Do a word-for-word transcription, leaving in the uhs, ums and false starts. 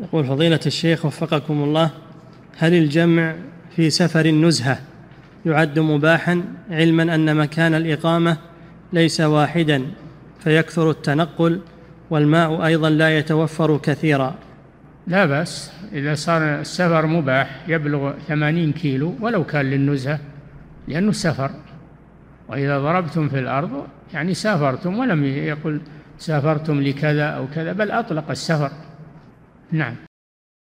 يقول فضيلة الشيخ وفقكم الله، هل الجمع في سفر النزهة يعد مباحا علما أن مكان الإقامة ليس واحدا فيكثر التنقل والماء أيضا لا يتوفر كثيرا؟ لا بأس إذا صار السفر مباح يبلغ ثمانين كيلو ولو كان للنزهة، لأنه سفر. وإذا ضربتم في الأرض يعني سافرتم، ولم يقل سافرتم لكذا أو كذا، بل أطلق السفر. نعم.